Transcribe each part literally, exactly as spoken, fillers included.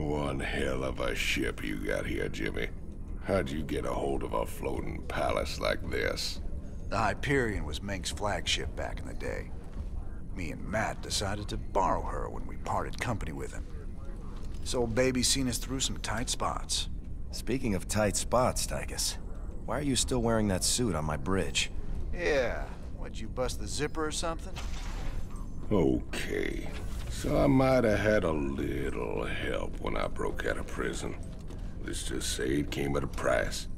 One hell of a ship you got here, Jimmy. How'd you get a hold of a floating palace like this? The Hyperion was Manx's flagship back in the day. Me and Matt decided to borrow her when we parted company with him. This old baby's seen us through some tight spots. Speaking of tight spots, Tychus, why are you still wearing that suit on my bridge? Yeah, what'd you bust the zipper or something? Okay, so I might have had a little help when I broke out of prison. Let's just say it came at a price.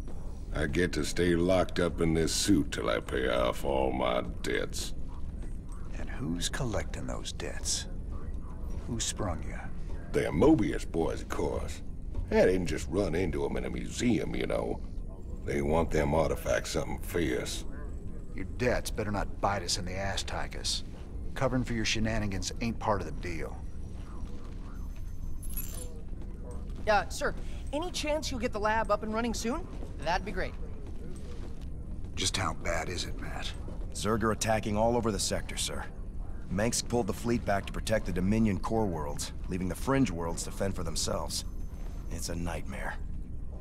I get to stay locked up in this suit till I pay off all my debts. And who's collecting those debts? Who sprung you? They're Mobius boys, of course. I didn't just run into them in a museum, you know. They want them artifacts something fierce. Your debts better not bite us in the ass, Tychus. Covering for your shenanigans ain't part of the deal. Uh, sir, any chance you'll get the lab up and running soon? That'd be great. Just how bad is it, Matt? Zerger attacking all over the sector, sir. Manx pulled the fleet back to protect the Dominion core worlds, leaving the fringe worlds to fend for themselves. It's a nightmare.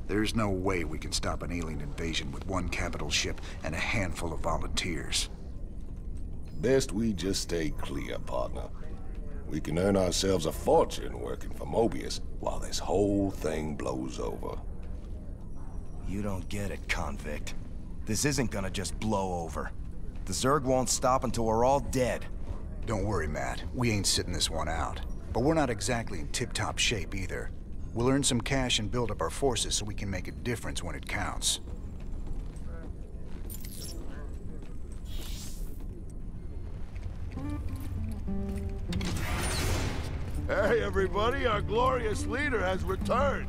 There's no way we can stop an alien invasion with one capital ship and a handful of volunteers. Best we just stay clear, partner. We can earn ourselves a fortune working for Mobius while this whole thing blows over. You don't get it, convict. This isn't gonna just blow over. The Zerg won't stop until we're all dead. Don't worry, Matt. We ain't sitting this one out. But we're not exactly in tip-top shape either. We'll earn some cash and build up our forces so we can make a difference when it counts. Hey, everybody! Our glorious leader has returned!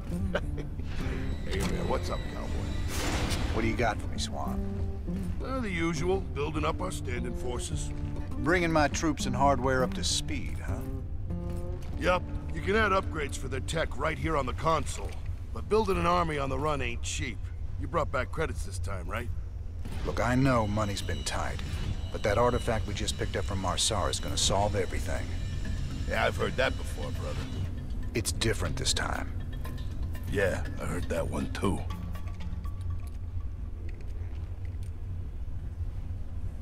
Hey, man, what's up, cowboy? What do you got for me, Swan? Well, the usual. Building up our standing forces. Bringing my troops and hardware up to speed, huh? Yep. You can add upgrades for their tech right here on the console. But building an army on the run ain't cheap. You brought back credits this time, right? Look, I know money's been tight. But that artifact we just picked up from Marsar is gonna solve everything. Yeah, I've heard that before, brother. It's different this time. Yeah, I heard that one too.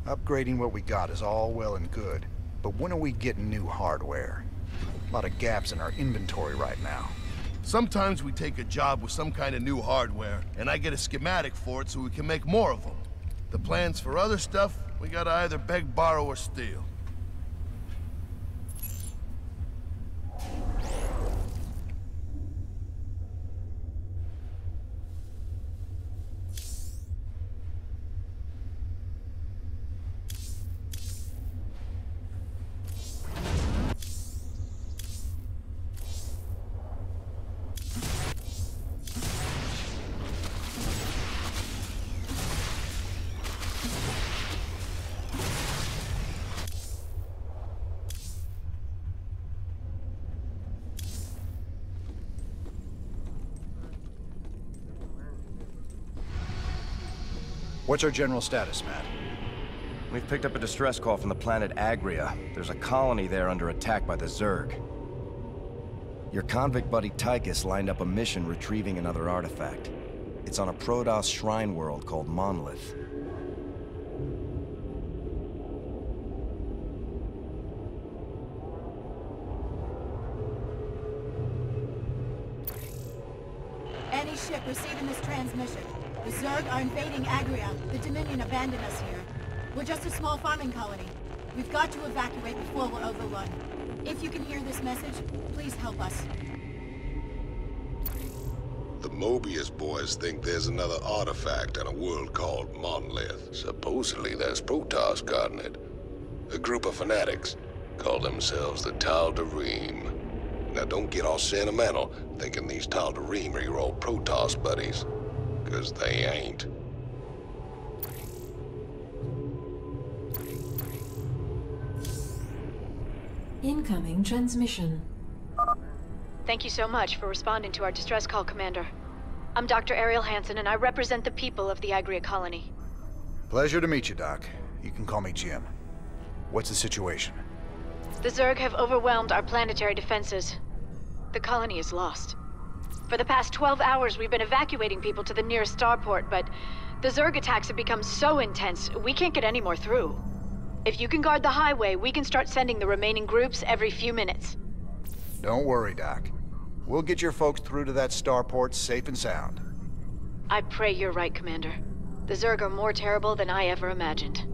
Upgrading what we got is all well and good, but when are we getting new hardware? A lot of gaps in our inventory right now. Sometimes we take a job with some kind of new hardware, and I get a schematic for it so we can make more of them. The plans for other stuff, we gotta either beg, borrow, or steal. What's our general status, Matt? We've picked up a distress call from the planet Agria. There's a colony there under attack by the Zerg. Your convict buddy Tychus lined up a mission retrieving another artifact. It's on a Protoss shrine world called Monolith. Any ship receiving this transmission. The Zerg are invading Agria. The Dominion abandoned us here. We're just a small farming colony. We've got to evacuate before we're overrun. If you can hear this message, please help us. The Mobius boys think there's another artifact on a world called Monolith. Supposedly there's Protoss guarding it. A group of fanatics call themselves the Tal'Darim. Now don't get all sentimental thinking these Tal'Darim are your old Protoss buddies. Because they ain't. Incoming transmission. Thank you so much for responding to our distress call, Commander. I'm Doctor Ariel Hansen, and I represent the people of the Agria colony. Pleasure to meet you, Doc. You can call me Jim. What's the situation? The Zerg have overwhelmed our planetary defenses. The colony is lost. For the past twelve hours, we've been evacuating people to the nearest starport, but the Zerg attacks have become so intense, we can't get any more through. If you can guard the highway, we can start sending the remaining groups every few minutes. Don't worry, Doc. We'll get your folks through to that starport safe and sound. I pray you're right, Commander. The Zerg are more terrible than I ever imagined.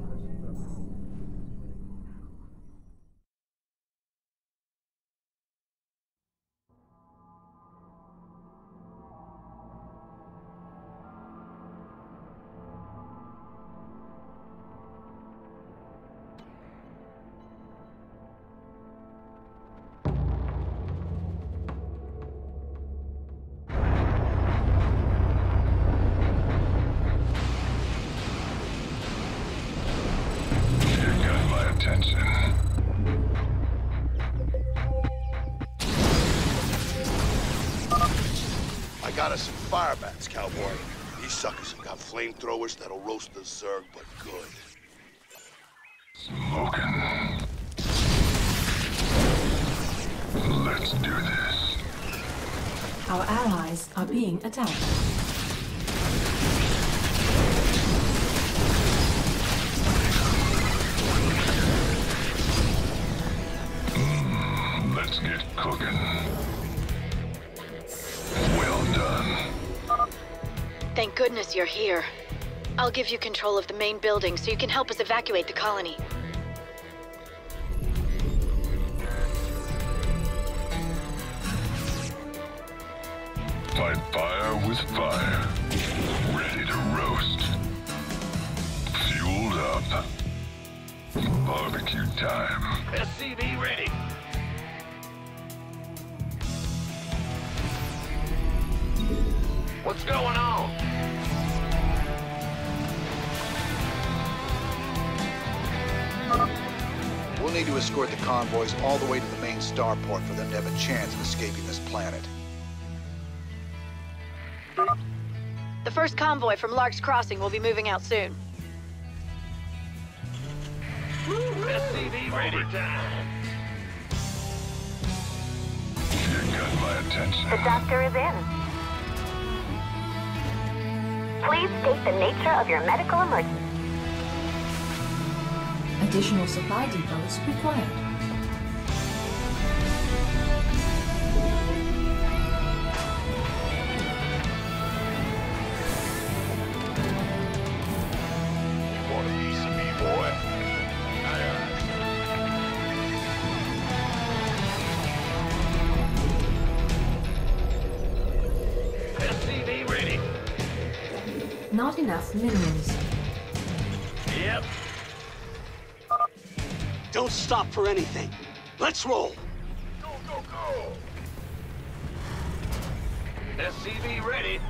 Firebats, cowboy. These suckers have got flamethrowers that'll roast the Zerg, but good. Smokin'. Let's do this. Our allies are being attacked. Mm, let's get cooking. Thank goodness you're here. I'll give you control of the main building so you can help us evacuate the colony. Fight fire with fire. Ready to roast. Fueled up. Barbecue time. S C V ready. What's going on? We'll need to escort the convoys all the way to the main starport for them to have a chance of escaping this planet. The first convoy from Lark's Crossing will be moving out soon. S C V ready. You got my attention. The doctor is in. Please state the nature of your medical emergency. Additional supply depots required. You want a piece of me, boy? Aye, aye. S C V ready. Not enough minions. Yep. Don't stop for anything. Let's roll. Go, go, go. S C V ready.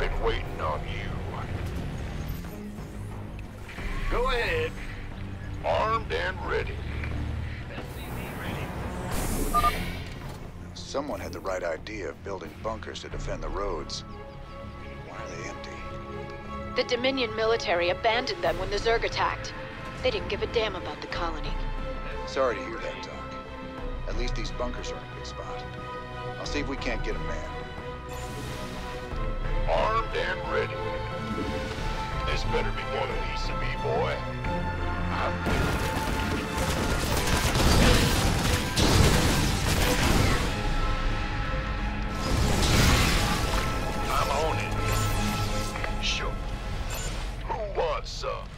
Been waiting on you. Go ahead. Armed and ready. S C V ready. Someone had the right idea of building bunkers to defend the roads. Why are they empty? The Dominion military abandoned them when the Zerg attacked. They didn't give a damn about the colony. Sorry to hear that, Doc. At least these bunkers are in a good spot. I'll see if we can't get them manned. Armed and ready. This better be one of these to me, boy. I'm I'm on it. Sure. Who wants some?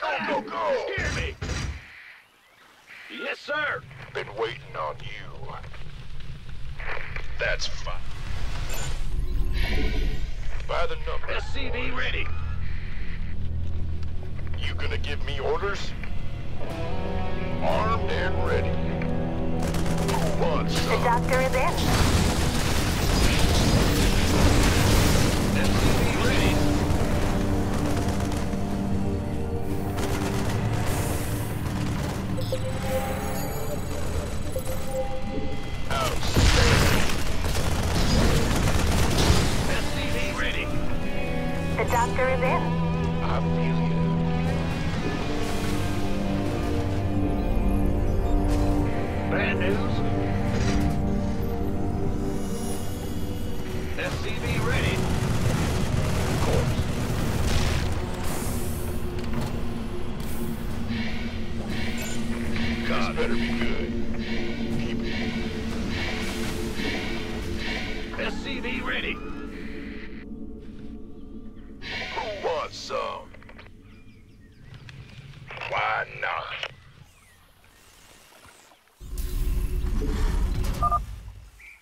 Go, go, go! Hear me! Yes, sir! Been waiting on you. That's fine. By the numbers. S C V ready. You gonna give me orders? Armed and ready. The doctor is in. S C V ready. Outstanding. S C V ready. The doctor is in. I feel you. Bad news? S C V ready. Of course. God, better be good. Keep it. S C V ready. Who wants some? Why not?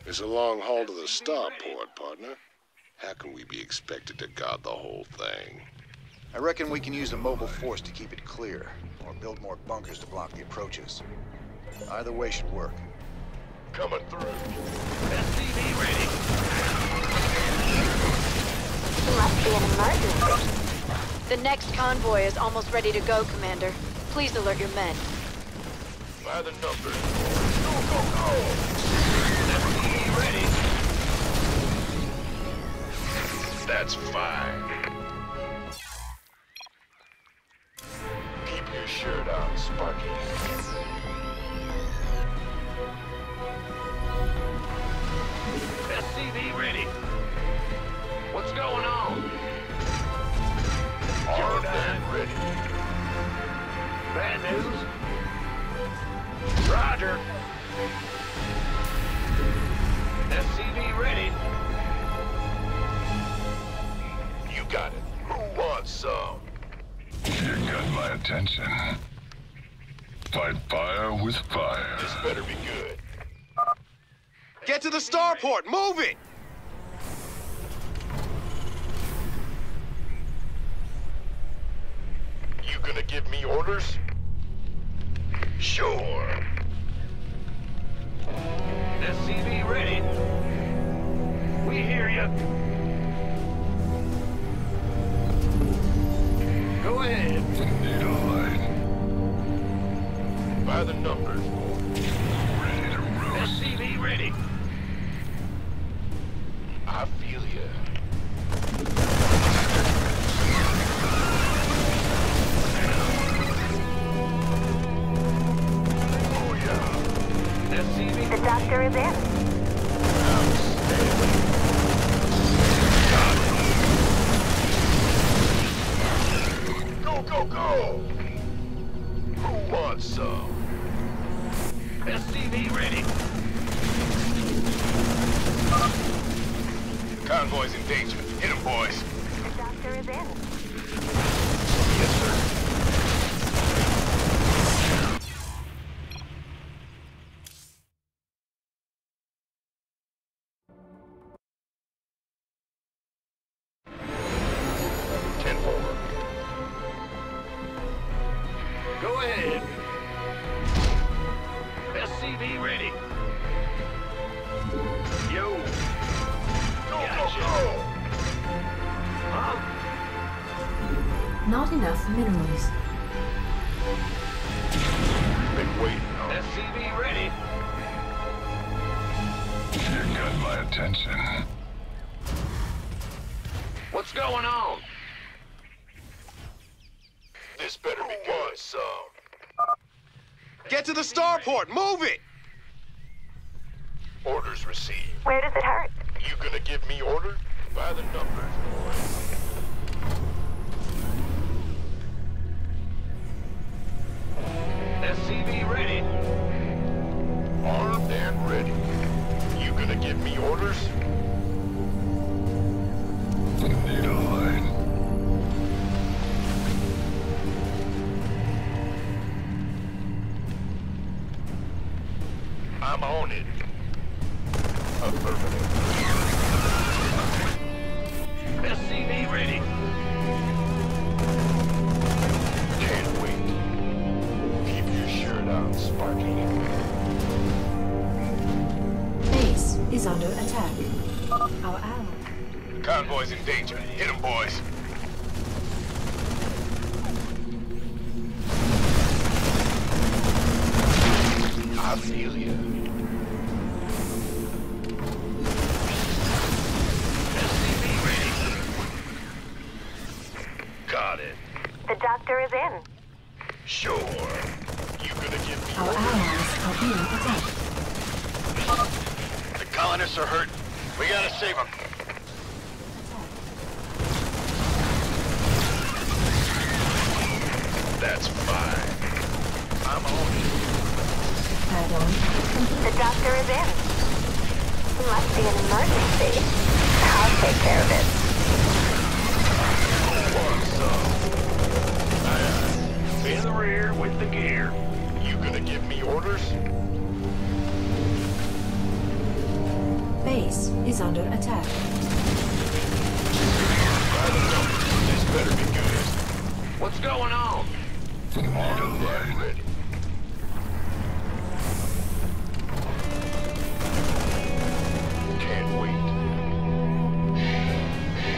It's a long haul to the starport, partner. How can we be expected to guard the whole thing? I reckon we can use a mobile force to keep it clear, or build more bunkers to block the approaches. Either way should work. Coming through. S C V ready. Must be an emergency. The next convoy is almost ready to go, Commander. Please alert your men. By the numbers. Go, go, go! Ready. That's fine. Keep your shirt on, Sparky. S C V ready. What's going on? All done ready. Bad news? Roger. S C V ready. You got it. Who wants some? You got my attention. Fight fire with fire. This better be good. Get to the starport. Move it! You gonna give me orders? Sure. S C V ready. We hear you. Go ahead. Need a light. By the numbers. Ready to roast. S C V ready. I feel you. Oh yeah. S C V. The doctor is in. Go, go! Who wants some? S C V ready. Convoy's in danger. Hit him, boys. The doctor is in. Yes, sir. The starport, move it! Orders received. Where does it hurt? You gonna give me order? By the numbers, boy. S C V ready. Armed and ready. You gonna give me orders? Need a light. I'm on it. Affirmative. S C V ready. Can't wait. Keep your shirt on, Sparky. Base is under attack. Our ally. Convoy's in danger. Hit them, boys. I feel you. Doctor is in. Sure. You Our allies are being attacked. The colonists are hurt. We gotta save them. That's fine. I'm on it. The doctor is in. It must be an emergency. I'll take care of it. One, so. Aye, aye. In the rear with the gear. You gonna give me orders? Base is under attack. This better be good. What's going on? Monolith ready. Can't wait.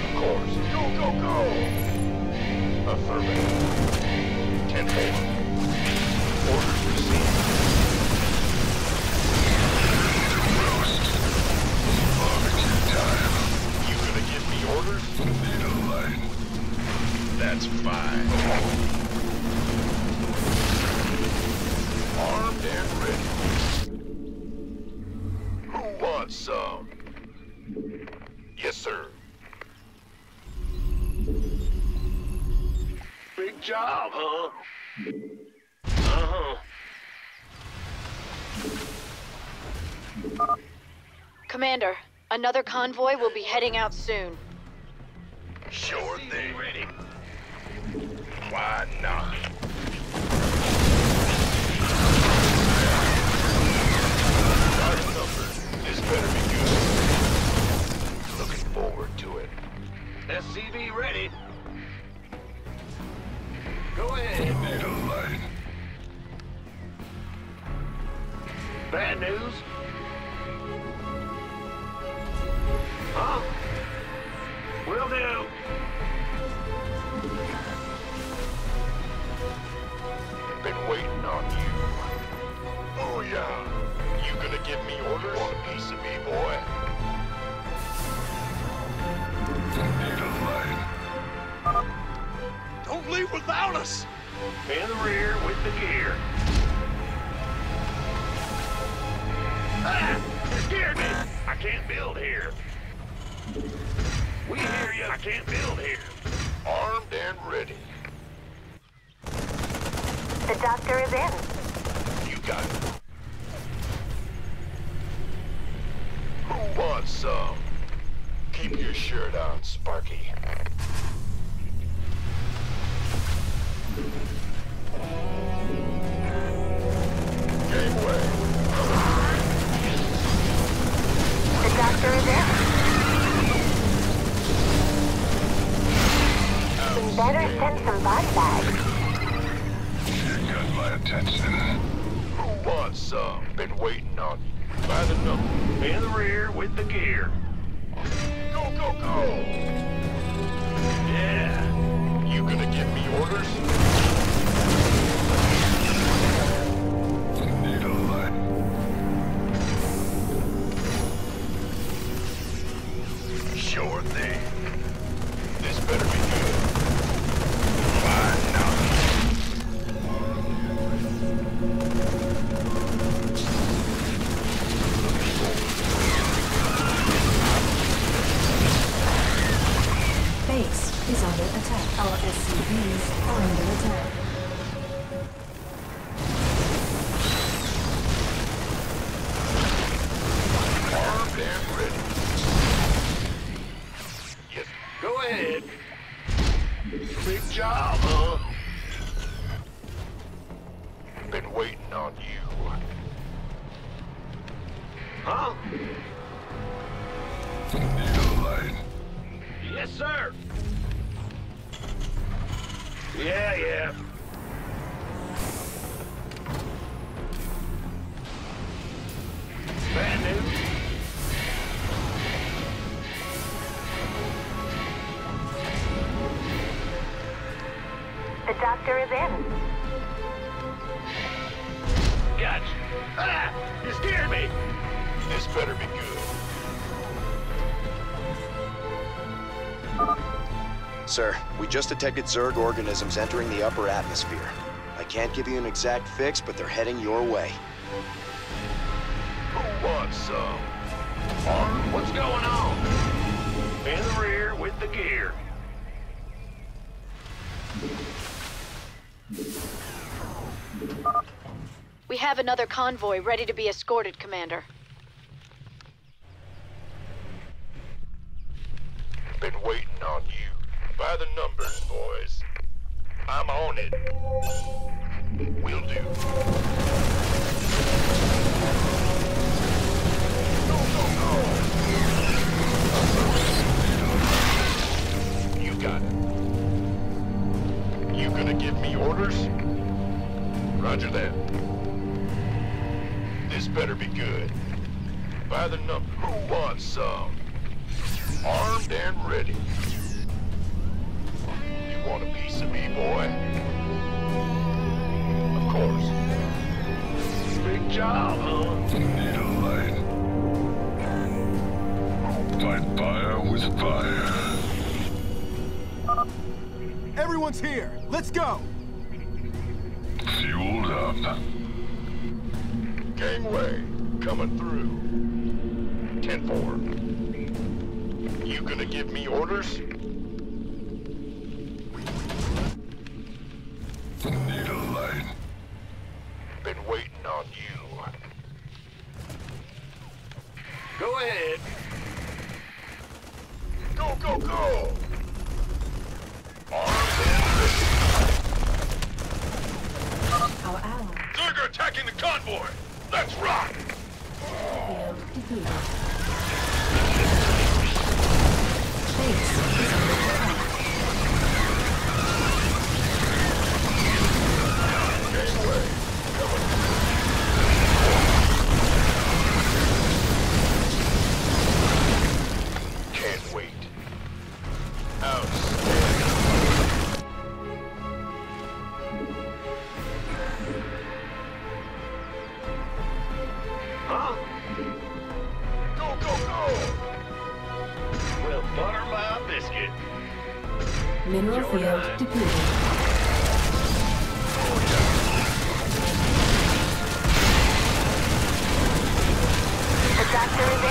Of course. Go, go, go! Affirmative. Ten four. Orders received. Roast. Barbecue time. You gonna give me orders? Middle line. That's fine. Oh. Armed and ready. Who wants some? Yes, sir. Big job, huh? Uh-huh. Commander, another convoy will be heading out soon. Sure thing. Ready. Why not? This better be good. Looking forward to it. S C V ready. Go ahead. Middle line. Bad news? Huh? Will do. Been waiting on you. Oh yeah. You gonna give me orders? Want a piece of me, boy? Middle line. Don't leave without us! In the rear with the gear. Ah! You scared me! I can't build here. We hear you. I can't build here. Armed and ready. The doctor is in. You got it. Who wants some? Keep your shirt on, Sparky. Gateway. The doctor is in. We better send some body bags. You got my attention. Who wants some? Been waiting on you. By the number. In the rear with the gear. Go, go, go! Yeah. You gonna give me orders? Needle line. Sure thing. This better be good. Why not? Base is under attack. Our S C Vs are under attack. Armed and ready. Yes. Go ahead. Big job, huh? Been waiting on you. Huh? Needle line. Yes, sir. Yeah, yeah. Bad news. The doctor is in. Gotcha. Ah! You scared me! This better be good. Sir, we just detected Zerg organisms entering the upper atmosphere. I can't give you an exact fix, but they're heading your way. Who wants some? Martin, what's going on? In the rear with the gear. We have another convoy ready to be escorted, Commander. Been waiting on you. By the numbers, boys. I'm on it. Will do. No, no, no. You got it. You gonna give me orders? Roger that. This better be good. By the number, who wants some? Armed and ready. You want a piece of me, boy? Of course. Big job, huh? Need a light. Fight fire with fire. Everyone's here. Let's go. Fueled up. Gangway coming through. ten four. You gonna give me orders? Need a light. Been waiting on you. Go ahead. Go, go, go! Arms and ready. Our ally. Zerger attacking the convoy! Let's rock! Oh. Can't wait. Outstanding. Huh? Go, go, go! Well, butter my biscuit. Mineral field depleted. The doctor is in.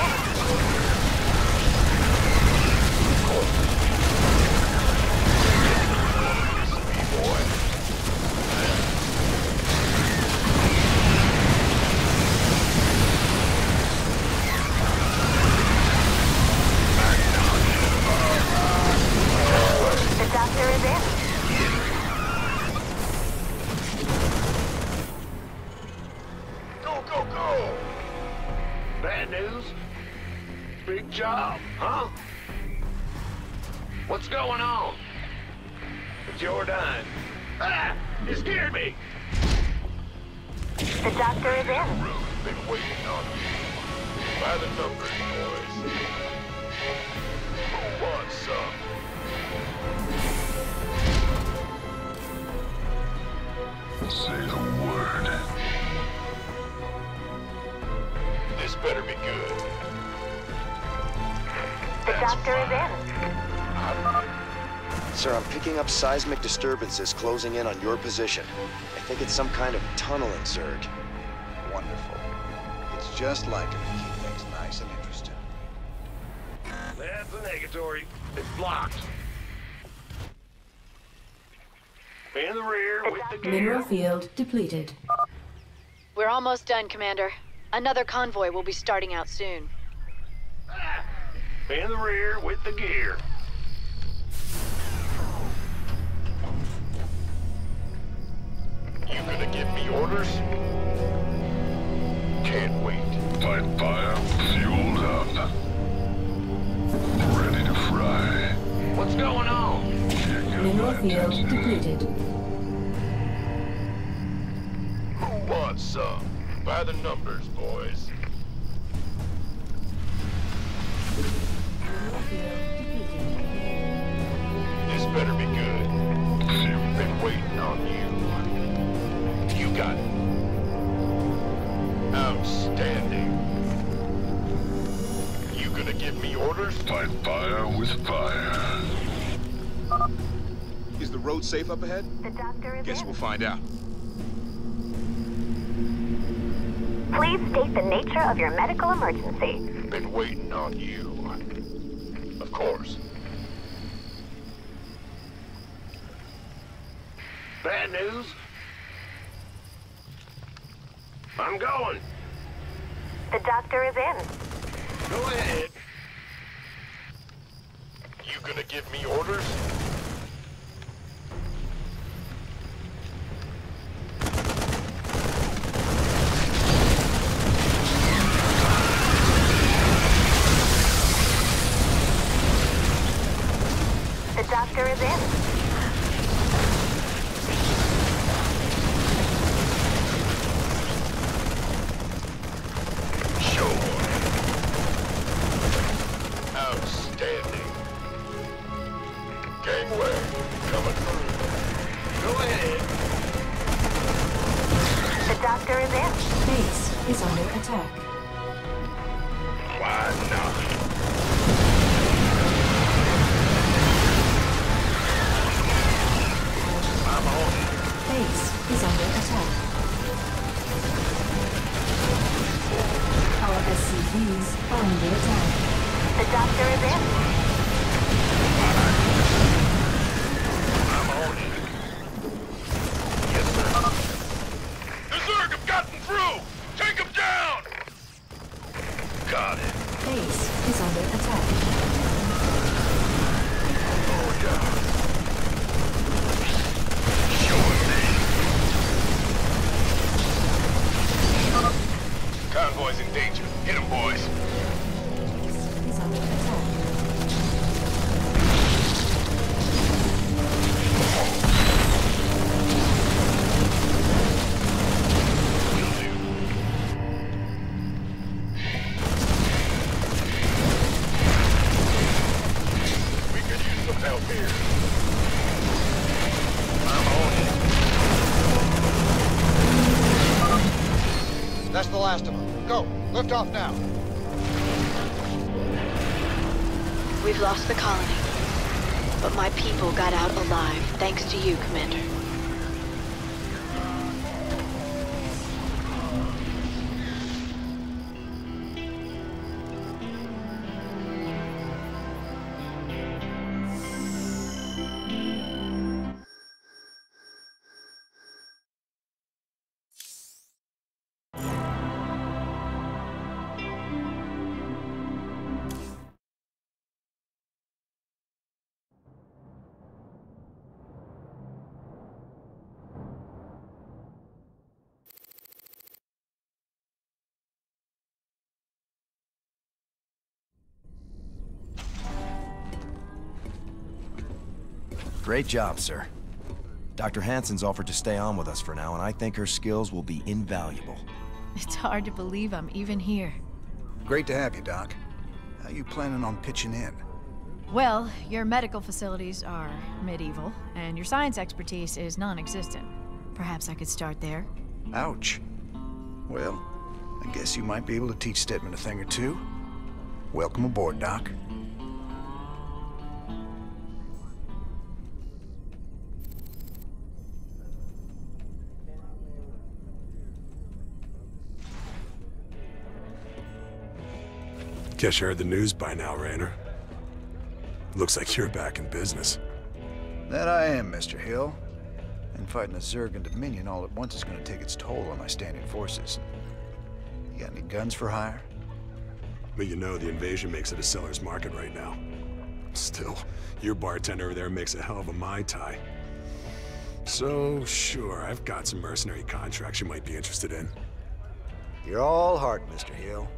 Sir, I'm picking up seismic disturbances closing in on your position. I think it's some kind of tunneling, Zerg. Wonderful. It's just like it to keep things nice and interesting. That's a negatory. It's blocked. In the rear with the gear. Mineral field depleted. We're almost done, Commander. Another convoy will be starting out soon. In the rear with the gear. You gonna give me orders? Can't wait. Fight fire, fueled up. Ready to fry. What's going on? Mineral field depleted. Who wants some? By the numbers, boys. Mineral field depleted. This better be good. You've been waiting on you. You got it. Outstanding. You gonna give me orders? Fight fire with fire. Is the road safe up ahead? The doctor is Guess in. We'll find out. Please state the nature of your medical emergency. Been waiting on you. Of course. Bad news. I'm going. The doctor is in. Go ahead. You gonna give me orders? The doctor is in. Off now. We've lost the colony, but my people got out alive thanks to you, Commander. Great job, sir. Doctor Hansen's offered to stay on with us for now, and I think her skills will be invaluable. It's hard to believe I'm even here. Great to have you, Doc. How are you planning on pitching in? Well, your medical facilities are medieval, and your science expertise is non-existent. Perhaps I could start there. Ouch. Well, I guess you might be able to teach Stittman a thing or two. Welcome aboard, Doc. Guess you heard the news by now, Raynor. Looks like you're back in business. That I am, Mister Hill. And fighting a Zerg and Dominion all at once is going to take its toll on my standing forces. You got any guns for hire? But you know, the invasion makes it a seller's market right now. Still, your bartender over there makes a hell of a Mai Tai. So, sure, I've got some mercenary contracts you might be interested in. You're all heart, Mister Hill.